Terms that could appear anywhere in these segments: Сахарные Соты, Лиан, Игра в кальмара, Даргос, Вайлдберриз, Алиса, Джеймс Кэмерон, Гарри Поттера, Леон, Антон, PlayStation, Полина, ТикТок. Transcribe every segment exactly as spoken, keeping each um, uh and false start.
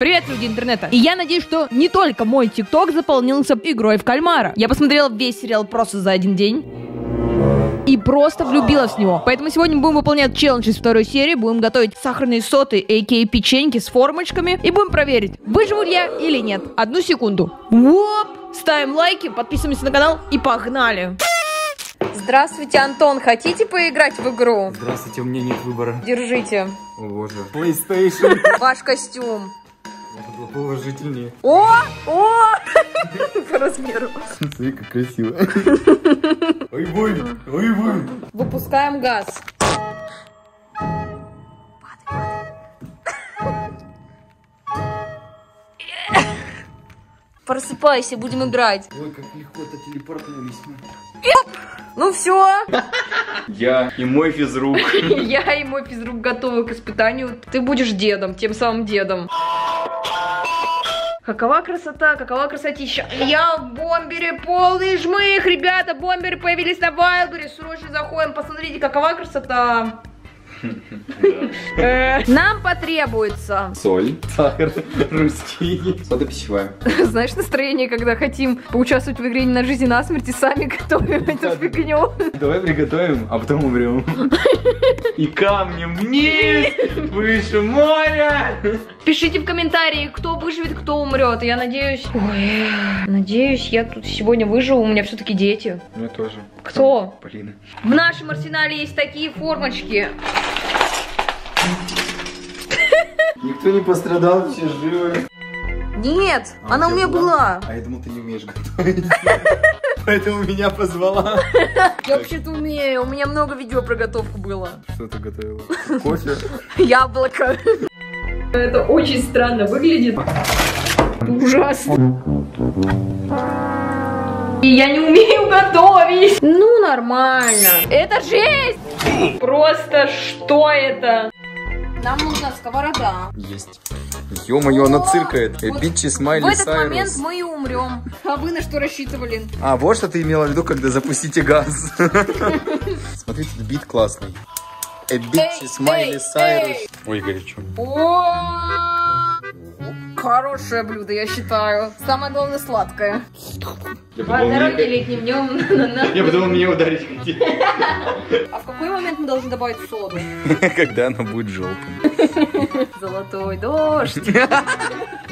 Привет, люди интернета! И я надеюсь, что не только мой ТикТок заполнился игрой в кальмара. Я посмотрела весь сериал просто за один день и просто влюбилась в него. Поэтому сегодня будем выполнять челлендж из второй серии, будем готовить сахарные соты, а.к.а. печеньки с формочками, и будем проверить, выживу ли я или нет. Одну секунду. Оп! Ставим лайки, подписываемся на канал и погнали! Здравствуйте, Антон, хотите поиграть в игру? Здравствуйте, у меня нет выбора. Держите. О боже. PlayStation. Ваш костюм. Положительнее. О! О! По размеру. Смотри, как красиво. Ой, бой! Ой, бой! Выпускаем газ. Просыпайся, будем играть. Ой, как легко-то телепортнулись. Ну все. Я и мой физрук. Я и мой физрук готовы к испытанию. Ты будешь дедом, тем самым дедом. Какова красота, какова красотища. Я в бомбере полный жмых, ребята, бомберы появились на Вайлдберриз, срочно заходим, посмотрите, какова красота. Нам потребуется соль, сахар, русский, сода пищевая. Знаешь настроение, когда хотим поучаствовать в игре не на жизнь и на смерть, и сами готовим эту фигню. Давай приготовим, а потом умрем. И камнем вниз, выше моря. Пишите в комментарии, кто выживет, кто умрет. Я надеюсь... Ой, надеюсь, я тут сегодня выживу, у меня все-таки дети. Я тоже. Кто? Полина. В нашем арсенале есть такие формочки. Никто не пострадал, все живы. Нет, а она у меня была. была. А я думал, ты не умеешь готовить. Поэтому меня позвала. Я вообще-то умею, у меня много видео про готовку было. Что ты готовила? Кофе? Яблоко. Это очень странно выглядит. Ужасно. И я не умею готовить. Ну, нормально. Это жесть. Просто что это? Нам нужна сковорода. Есть. Ё-моё, она циркает. Эпичи смайли Сайрус. В этот момент мы и умрем. А вы на что рассчитывали? А, вот что ты имела в виду, когда запустите газ. Смотрите, бит классный. Эпичи смайли Сайрус. Ой, горячо. Хорошее блюдо, я считаю. Самое главное, сладкое. Поздоровьте летним днем. Я подумал, меня ударить хотели. А в какой момент мы должны добавить соду? Когда она будет желтым. Золотой дождь.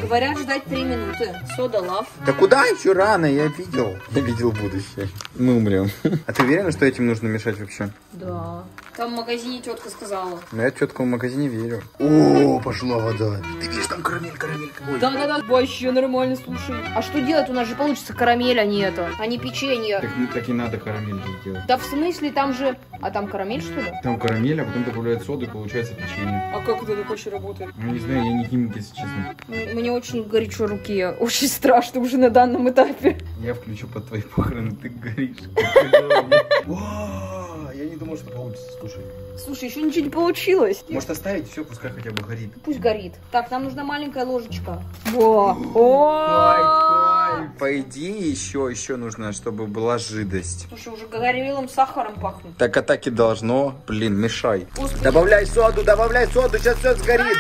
Говорят, ждать три минуты. Сода лав. Да куда еще рано? Я видел. Я видел будущее. Мы умрем. А ты уверена, что этим нужно мешать вообще? Да. Там в магазине тетка сказала. Но я тетка в магазине верю. О, пошла вода. Ты видишь, там карамель, карамель. Да-да-да, вообще нормально, слушай. А что делать? У нас же получится карамель, а не это. А не печенье. Так, ну, так и надо карамель делать. Да в смысле, там же... А там карамель, что ли? Там карамель, а потом добавляют соду и получается печенье. А как это так вообще работает? Ну, не знаю, я не химик, если честно. Мне очень горячо руки. Очень страшно уже на данном этапе. Я включу под твои похороны, ты горишь. Я не думал, что получится, слушай. Слушай, еще ничего не получилось. Может оставить, все, пускай хотя бы горит. Пусть горит. Так, нам нужна маленькая ложечка. Во! Ой, по идее, еще, еще нужно, чтобы была жидкость. Слушай, уже горелым сахаром пахнет. Так, а так и должно. Блин, мешай. Добавляй соду, добавляй соду, сейчас все сгорит.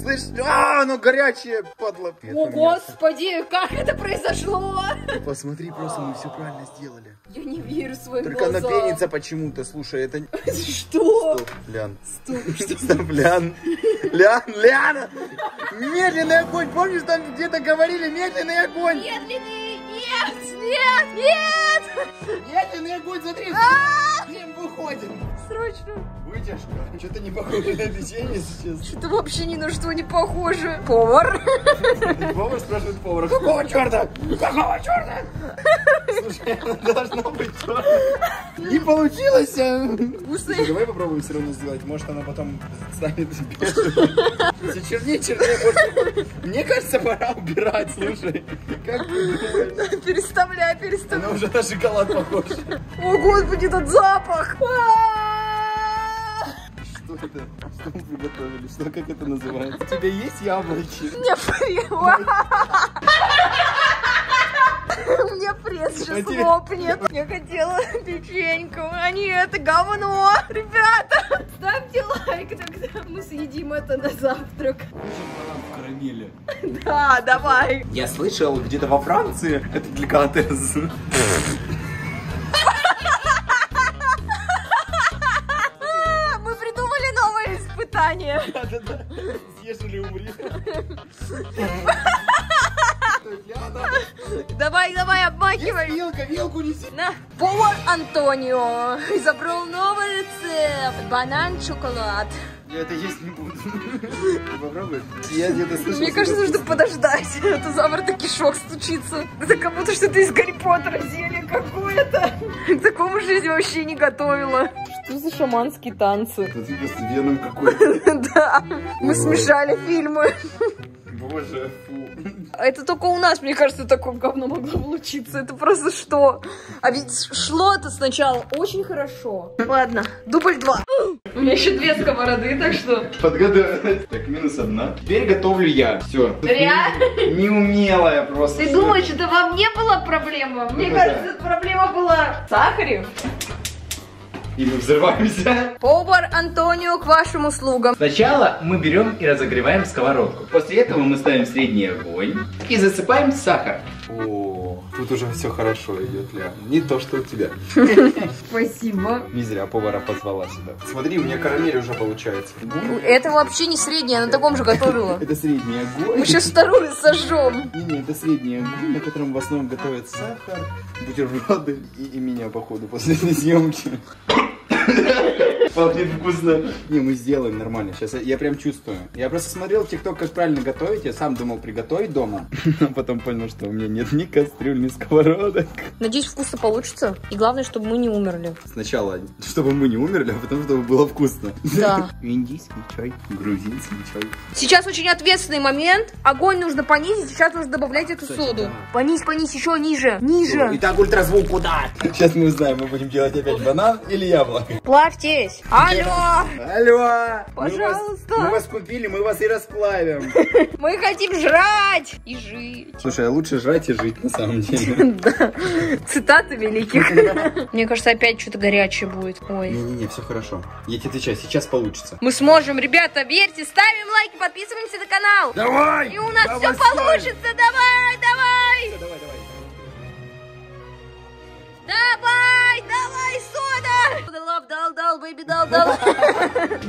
Слышь, а, ну горячее, падла. О, господи, как это произошло? Посмотри, просто мы все правильно сделали. Я не верю своим глазам. Только она пенится почему-то, слушай, это... Что? Стоп, Лян. Стоп, Лян. Лян, Лян. Медленный огонь, помнишь, там где-то говорили, медленный огонь. Медленный, нет, нет, нет. Медленный огонь, смотри. Всем выходим. Срочно. Вытяжка. Что-то не похоже на печенье сейчас. Что-то вообще ни на что не похоже. Повар. Повар спрашивает повара. Какого черта? Какого черта? Слушай, она должна быть черная. Не получилось. Слушай, давай попробуем все равно сделать. Может, она потом станет тебе. Чернее, чернее. Мне кажется, пора убирать, слушай. Как ты? Переставляй, переставляй. Она уже на шоколад похожа. О, господи, этот запах. Что это? Что мы приготовили? Что, как это называется? У тебя есть яблоки? Нет, У меня пресс же слопнет. Я хотела печеньку, а не это говно. Ребята, ставьте лайк, тогда мы съедим это на завтрак. Да, давай. Я слышал, где-то во Франции это деликатес. Мы придумали новое испытание. Да-да-да, съешь или умри. Давай, давай, обмахивай. Вилка, вилку неси. На. Повар Антонио изобрел новый рецепт. Банан-шоколад. Я это есть не буду. Попробуй. Я где-то слышал. Мне кажется, нужно подождать. Это завтра кишок стучится. Это как будто что-то из Гарри Поттера зелье какое-то. К такому жизни вообще не готовила. Что за шаманские танцы? Это типа с Веном какой-то. Да, мы смешали фильмы. Боже, фу. Это только у нас, мне кажется, такое говно могло получиться. Это просто что? А ведь шло это сначала очень хорошо. Ладно, дубль два. У меня еще две сковороды, так что... Подгадаю. Так, минус одна. Теперь готовлю я. Все. Реально? Неумелая просто. Ты думаешь, это во мне была проблема? Мне кажется, проблема была в сахаре. И мы взрываемся. Повар Антонио к вашим услугам. Сначала мы берем и разогреваем сковородку. После этого мы ставим средний огонь и засыпаем сахар. О, тут уже все хорошо идет, Леон. Не то, что у тебя. Спасибо. Не зря повара позвала сюда. Смотри, у меня карамель уже получается. Это вообще не средняя, она на таком же готовила. Это средний огонь. Мы сейчас вторую сожжем. Не, не, это средний огонь, на котором в основном готовят сахар, бутерброды и меня, походу, после этой съемки. Пахнет вкусно. Не, мы сделаем нормально. Сейчас я, я прям чувствую. Я просто смотрел в ТикТок, как правильно готовить. Я сам думал приготовить дома. Но потом понял, что у меня нет ни кастрюль, ни сковородок. Надеюсь, вкусно получится. И главное, чтобы мы не умерли. Сначала, чтобы мы не умерли, а потом, чтобы было вкусно. Да. Индийский чай, грузинский чай. Сейчас очень ответственный момент. Огонь нужно понизить. Сейчас нужно добавлять эту Кстати, соду. Да. Понизь, понизь, еще ниже. Ниже. Итак, ультразвук куда? Сейчас мы узнаем, мы будем делать опять банан или яблоко. Плавьтесь. Алло! Алло! Пожалуйста! Мы вас, мы вас купили, мы вас и расплавим. Мы хотим жрать и жить. Слушай, а лучше жрать и жить, на самом деле. Да. Цитаты великих. Мне кажется, опять что-то горячее будет. Ой. Не-не-не, все хорошо. Я тебе отвечаю, сейчас получится. Мы сможем, ребята, верьте, ставим лайки, подписываемся на канал. Давай! И у нас все получится. Давай, давай! Давай, давай. Давай, давай, сода! Дал, дал, дал, бэйби, дал, дал.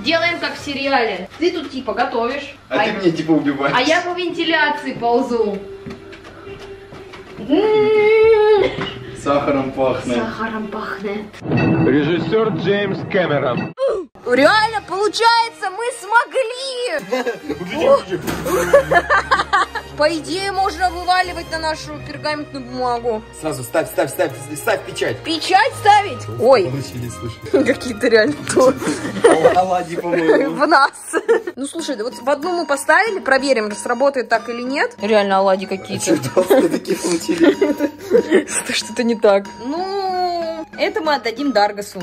Делаем как в сериале. Ты тут типа готовишь. А, а ты меня типа убиваешь. А я по вентиляции ползу. Сахаром пахнет. Сахаром пахнет. Режиссер Джеймс Кэмерон. Реально получается, мы смогли! По идее, можно вываливать на нашу пергаментную бумагу. Сразу ставь, ставь, ставь, ставь печать. Печать ставить? Ой. Какие-то реально оладьи, по-моему. В нас. Ну, слушай, вот в одну мы поставили, проверим, сработает так или нет. Реально оладьи какие-то. Что-то не так. Ну, это мы отдадим Даргосу.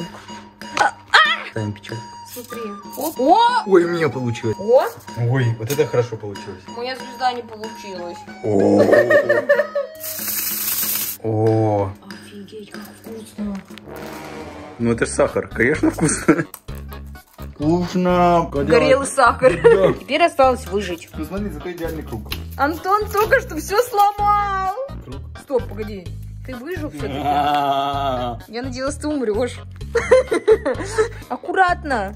Ставим печать. Смотри. Оп. О! Ой, у меня получилось. О! Ой, вот это хорошо получилось. У меня звезда не получилась. О! О! Офигеть, как вкусно. Ну это же сахар, конечно, вкусно. Вкусно. Горелый сахар. Да. Теперь осталось выжить. Ну смотри, зато идеальный круг. Антон только что все сломал. Круг. Стоп, погоди. Ты выжил все-таки? Я надеялась, ты умрешь. Аккуратно.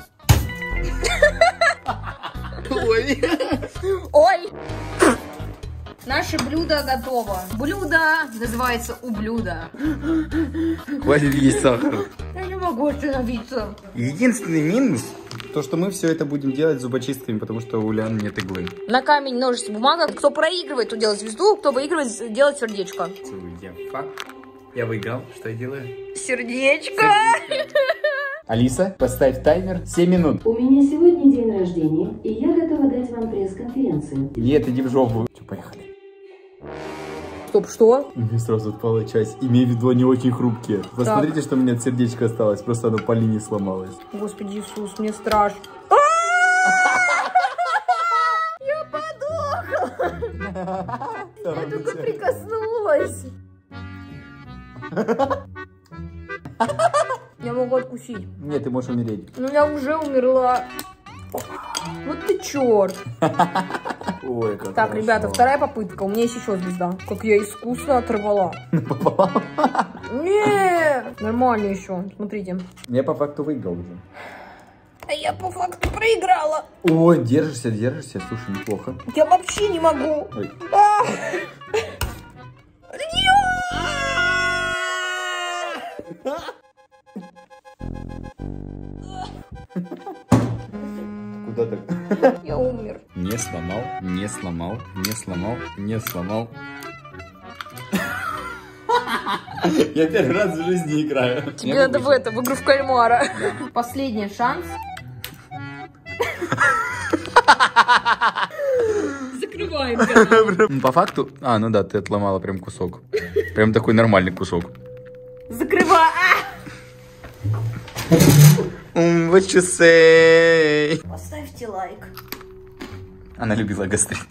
Ой. Ой. Наше блюдо готово. Блюдо называется у блюда. Хватит есть сахар. Я не могу остановиться. Единственный минус, то, что мы все это будем делать зубочистками, потому что у Лиан нет иглы. На камень, ножницы, бумага. Кто проигрывает, то делает звезду, кто выигрывает, делает сердечко. Я выиграл. Что я делаю? Сердечко! Сердечко. Алиса, поставь таймер семь минут. У меня сегодня день рождения, и я готова дать вам пресс-конференцию. Нет, иди в жопу. Все, поехали. Стоп, что? У меня сразу отпала часть. Имею в виду, они очень хрупкие. Посмотрите, так, что у меня от сердечка осталось. Просто оно по линии сломалось. Господи Иисус, мне страшно. Я подохла. Я только прикоснулась. Я могу откусить. Нет, ты можешь умереть. Ну я уже умерла. Вот ты черт. Ой, как так, хорошо. Ребята, вторая попытка. У меня есть еще звезда. Как я искусно оторвала. Пополам? Нет. Нормально еще. Смотрите. Я по факту выиграл уже. А я по факту проиграла. Ой, держишься, держишься. Слушай, неплохо. Я вообще не могу. Куда так? Я умер. Не сломал, не сломал, не сломал, не сломал. Я первый раз в жизни играю. Тебе надо в это, в игру в кальмара. Последний шанс. Закрываем канал. По факту... А, ну да, ты отломала прям кусок. Прям такой нормальный кусок. Закрывай. What you say? Поставьте лайк. Она любила гастрит.